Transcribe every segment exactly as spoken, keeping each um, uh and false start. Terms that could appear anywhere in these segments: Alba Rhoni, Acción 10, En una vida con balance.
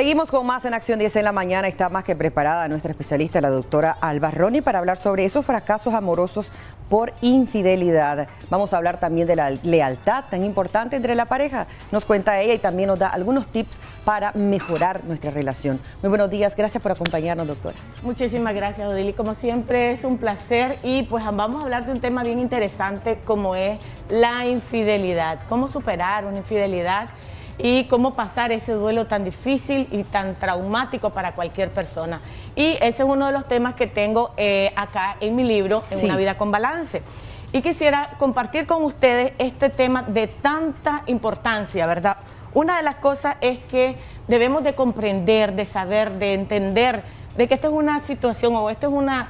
Seguimos con más en Acción diez en la mañana. Está más que preparada nuestra especialista, la doctora Alba Rhoni, para hablar sobre esos fracasos amorosos por infidelidad. Vamos a hablar también de la lealtad tan importante entre la pareja. Nos cuenta ella y también nos da algunos tips para mejorar nuestra relación. Muy buenos días, gracias por acompañarnos, doctora. Muchísimas gracias, Odili. Como siempre es un placer y pues vamos a hablar de un tema bien interesante como es la infidelidad. Cómo superar una infidelidad y cómo pasar ese duelo tan difícil y tan traumático para cualquier persona. Y ese es uno de los temas que tengo eh, acá en mi libro, En una vida con balance. Y quisiera compartir con ustedes este tema de tanta importancia, ¿verdad? Una de las cosas es que debemos de comprender, de saber, de entender, de que esta es una situación o esto es una...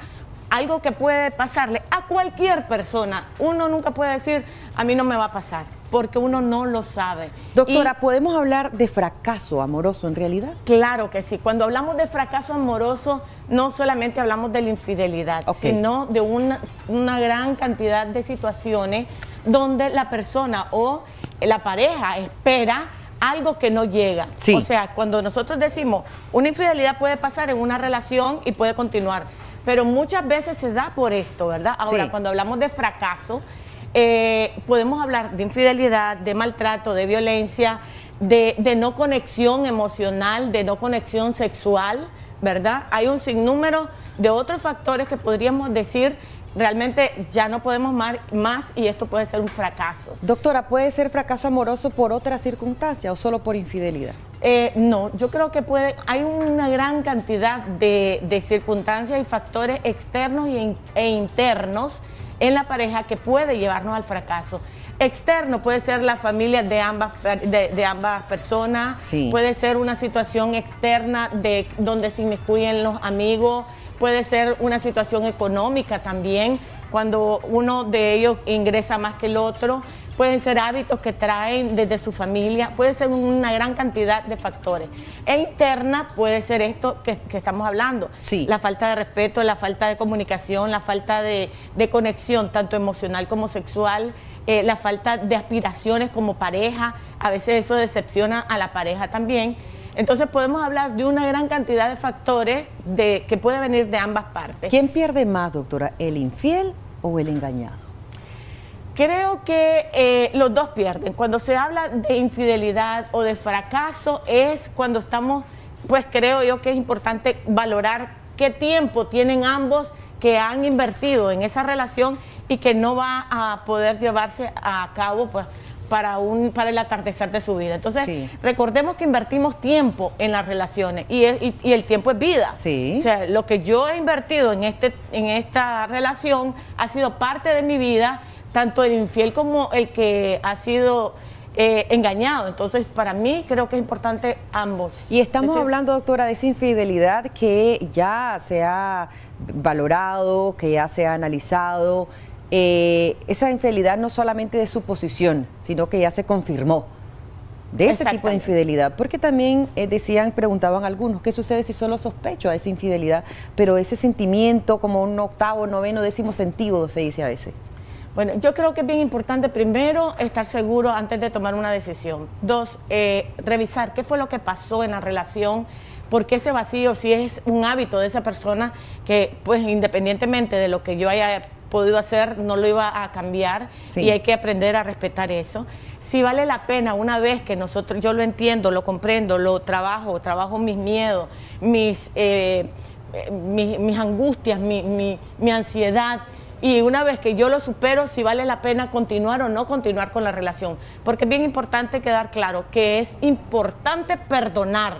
algo que puede pasarle a cualquier persona. Uno nunca puede decir, a mí no me va a pasar, porque uno no lo sabe. Doctora, y, ¿podemos hablar de fracaso amoroso en realidad? Claro que sí. Cuando hablamos de fracaso amoroso, no solamente hablamos de la infidelidad, okay, sino de una, una gran cantidad de situaciones donde la persona o la pareja espera algo que no llega. Sí. O sea, cuando nosotros decimos, una infidelidad puede pasar en una relación y puede continuar. Pero muchas veces se da por esto, ¿verdad? Ahora, sí, cuando hablamos de fracaso, eh, podemos hablar de infidelidad, de maltrato, de violencia, de, de no conexión emocional, de no conexión sexual, ¿verdad? Hay un sinnúmero de otros factores que podríamos decir, realmente ya no podemos más, más y esto puede ser un fracaso. Doctora, ¿puede ser fracaso amoroso por otra circunstancia o solo por infidelidad? Eh, no, yo creo que puede, hay una gran cantidad de, de circunstancias y factores externos e, e internos en la pareja que puede llevarnos al fracaso. Externo puede ser la familia de ambas, de, de ambas personas, sí, puede ser una situación externa de donde se inmiscuyen los amigos, puede ser una situación económica también, cuando uno de ellos ingresa más que el otro. Pueden ser hábitos que traen desde su familia, puede ser una gran cantidad de factores. E interna puede ser esto que, que estamos hablando, sí, la falta de respeto, la falta de comunicación, la falta de, de conexión, tanto emocional como sexual, eh, la falta de aspiraciones como pareja, a veces eso decepciona a la pareja también. Entonces podemos hablar de una gran cantidad de factores de, que puede venir de ambas partes. ¿Quién pierde más, doctora, el infiel o el engañado? Creo que eh, los dos pierden. Cuando se habla de infidelidad o de fracaso es cuando estamos, pues creo yo que es importante valorar qué tiempo tienen ambos que han invertido en esa relación y que no va a poder llevarse a cabo pues, para, un, para el atardecer de su vida. Entonces, sí, recordemos que invertimos tiempo en las relaciones y, es, y, y el tiempo es vida. Sí. O sea, lo que yo he invertido en, este, en esta relación ha sido parte de mi vida, tanto el infiel como el que ha sido eh, engañado. Entonces, para mí creo que es importante ambos. Y estamos ¿Es hablando, doctora, de esa infidelidad que ya se ha valorado, que ya se ha analizado. Eh, esa infidelidad no solamente de suposición, sino que ya se confirmó. De ese tipo de infidelidad, porque también eh, decían, preguntaban algunos, ¿qué sucede si solo sospecho a esa infidelidad? Pero ese sentimiento como un octavo, noveno, décimo sentido se dice a veces. Bueno, yo creo que es bien importante, primero, estar seguro antes de tomar una decisión. Dos, eh, revisar qué fue lo que pasó en la relación, por qué ese vacío, si es un hábito de esa persona que, pues, independientemente de lo que yo haya podido hacer, no lo iba a cambiar, sí, y hay que aprender a respetar eso. Si vale la pena, una vez que nosotros, yo lo entiendo, lo comprendo, lo trabajo, trabajo mis miedos, mis, eh, mis, mis angustias, mi, mi, mi ansiedad, y una vez que yo lo supero, si vale la pena continuar o no continuar con la relación. Porque es bien importante quedar claro que es importante perdonar.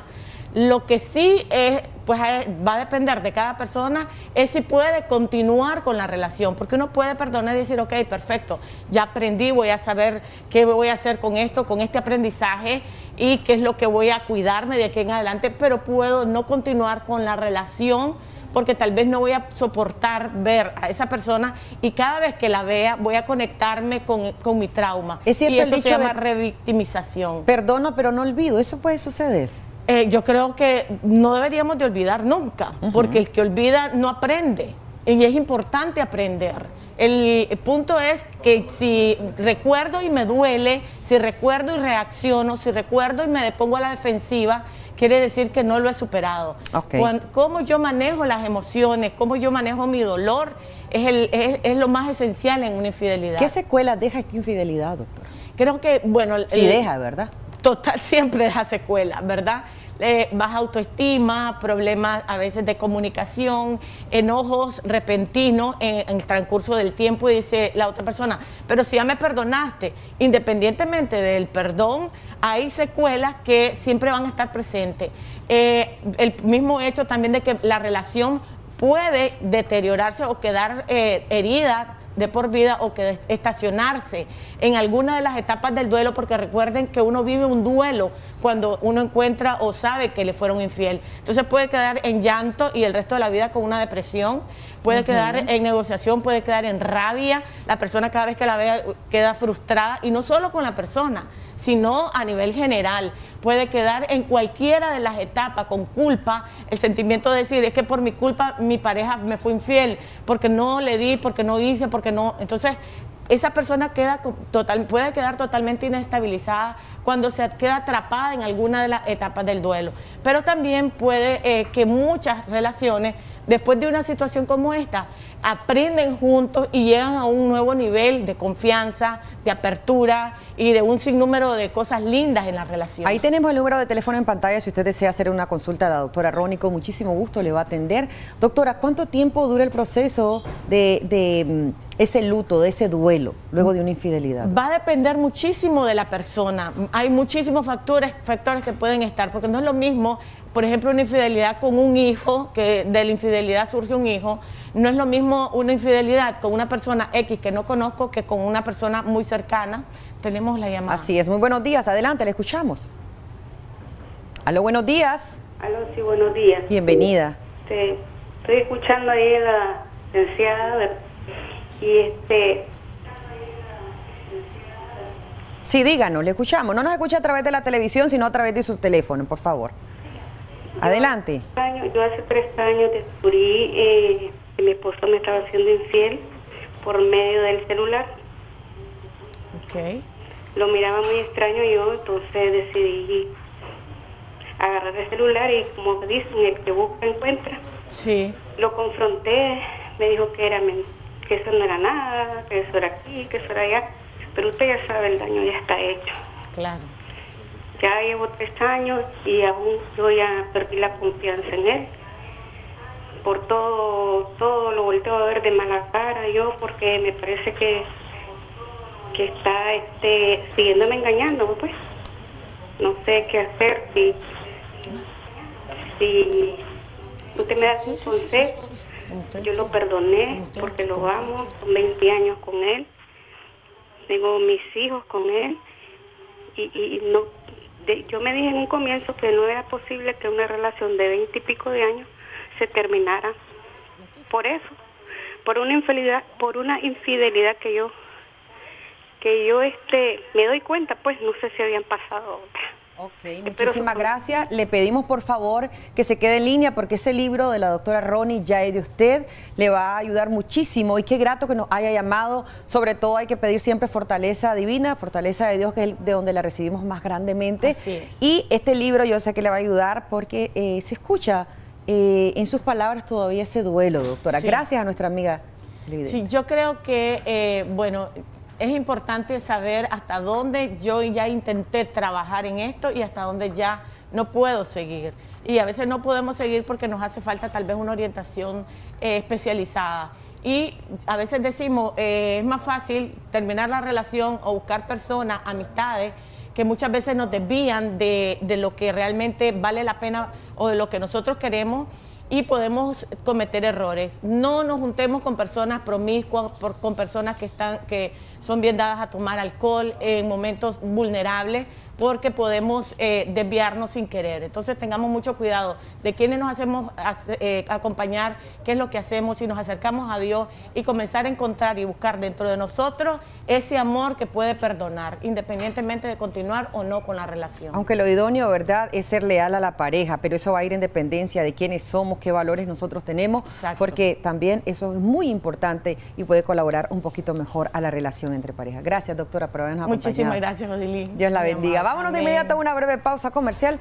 Lo que sí es, pues va a depender de cada persona, es si puede continuar con la relación. Porque uno puede perdonar y decir, ok, perfecto, ya aprendí, voy a saber qué voy a hacer con esto, con este aprendizaje y qué es lo que voy a cuidarme de aquí en adelante, pero puedo no continuar con la relación porque tal vez no voy a soportar ver a esa persona y cada vez que la vea voy a conectarme con, con mi trauma. Es cierto, y eso se llama revictimización. Perdono, pero no olvido, ¿eso puede suceder? Eh, yo creo que no deberíamos de olvidar nunca, uh-huh, porque el que olvida no aprende y es importante aprender. El punto es que si recuerdo y me duele, si recuerdo y reacciono, si recuerdo y me pongo a la defensiva, quiere decir que no lo he superado. Okay. Cuando, cómo yo manejo las emociones, cómo yo manejo mi dolor, es, el, es, es lo más esencial en una infidelidad. ¿Qué secuelas deja esta infidelidad, doctora? Creo que, bueno... Sí, el, deja, ¿verdad? Total, siempre deja secuelas, ¿verdad? Eh, baja autoestima, problemas a veces de comunicación, enojos repentinos en, en el transcurso del tiempo, y dice la otra persona, pero si ya me perdonaste. Independientemente del perdón, hay secuelas que siempre van a estar presentes. Eh, el mismo hecho también de que la relación puede deteriorarse o quedar eh, herida de por vida, o que estacionarse en alguna de las etapas del duelo, porque recuerden que uno vive un duelo cuando uno encuentra o sabe que le fueron infiel. Entonces puede quedar en llanto y el resto de la vida con una depresión, puede uh-huh. quedar en negociación, puede quedar en rabia, la persona cada vez que la vea queda frustrada, y no solo con la persona, sino a nivel general, puede quedar en cualquiera de las etapas con culpa, el sentimiento de decir, es que por mi culpa mi pareja me fue infiel, porque no le di, porque no hice, porque no... Entonces, esa persona queda total, puede quedar totalmente inestabilizada cuando se queda atrapada en alguna de las etapas del duelo. Pero también puede eh, que muchas relaciones, después de una situación como esta, aprenden juntos y llegan a un nuevo nivel de confianza, de apertura y de un sinnúmero de cosas lindas en la relación. Ahí tenemos el número de teléfono en pantalla si usted desea hacer una consulta a la doctora Rhoni, con muchísimo gusto le va a atender. Doctora, ¿cuánto tiempo dura el proceso de, de ese luto, de ese duelo, luego de una infidelidad? Va a depender muchísimo de la persona. Hay muchísimos factores, factores que pueden estar, porque no es lo mismo, por ejemplo, una infidelidad con un hijo, que de la infidelidad surge un hijo, no es lo mismo una infidelidad con una persona X que no conozco que con una persona muy cercana. Tenemos la llamada. Así es, muy buenos días, adelante, le escuchamos. Aló, buenos días. Aló, sí, buenos días. Bienvenida. Este, estoy escuchando ahí a la licenciada y este... Sí, díganos, le escuchamos. No nos escucha a través de la televisión, sino a través de sus teléfonos, por favor. Yo Adelante. Hace años, yo hace tres años descubrí eh, que mi esposo me estaba haciendo infiel por medio del celular. Okay. Lo miraba muy extraño yo, entonces decidí agarrar el celular y, como dicen, el que busca encuentra. Sí. Lo confronté, me dijo que, era, que eso no era nada, que eso era aquí, que eso era allá. Pero usted ya sabe, el daño ya está hecho. Claro. Ya llevo tres años y aún yo ya perdí la confianza en él. Por todo, todo lo volteo a ver de mala cara yo, porque me parece que, que está este, siguiéndome engañando, pues. No sé qué hacer. Si, si usted me da sus consejos, yo lo perdoné porque lo amo, son veinte años con él. Tengo mis hijos con él y, y no... De, yo me dije en un comienzo que no era posible que una relación de veinte y pico de años se terminara por eso, por una infidelidad, por una infidelidad que yo que yo este me doy cuenta, pues no sé si habían pasado otra. Ok, muchísimas gracias. Le pedimos por favor que se quede en línea, porque ese libro de la doctora Rhoni, Ya es de usted, le va a ayudar muchísimo, y qué grato que nos haya llamado. Sobre todo hay que pedir siempre fortaleza divina, fortaleza de Dios, que es de donde la recibimos más grandemente. Y este libro yo sé que le va a ayudar, porque eh, se escucha eh, en sus palabras todavía ese duelo, doctora. Sí. Gracias a nuestra amiga Lividente. Sí, yo creo que, eh, bueno... es importante saber hasta dónde yo ya intenté trabajar en esto y hasta dónde ya no puedo seguir. Y a veces no podemos seguir porque nos hace falta tal vez una orientación eh, especializada. Y a veces decimos, eh, es más fácil terminar la relación o buscar personas, amistades, que muchas veces nos desvían de, de lo que realmente vale la pena o de lo que nosotros queremos, y podemos cometer errores. No nos juntemos con personas promiscuas, por, con personas que, están, que son bien dadas a tomar alcohol en momentos vulnerables, porque podemos eh, desviarnos sin querer. Entonces tengamos mucho cuidado de quiénes nos hacemos eh, acompañar, qué es lo que hacemos, si nos acercamos a Dios, y comenzar a encontrar y buscar dentro de nosotros ese amor que puede perdonar, independientemente de continuar o no con la relación. Aunque lo idóneo, ¿verdad?, es ser leal a la pareja, pero eso va a ir en dependencia de quiénes somos, qué valores nosotros tenemos. Exacto. Porque también eso es muy importante y puede colaborar un poquito mejor a la relación entre parejas. Gracias, doctora, por habernos acompañado. Muchísimas gracias, Rosilín. Dios la bendiga. Vámonos de inmediato a una breve pausa comercial.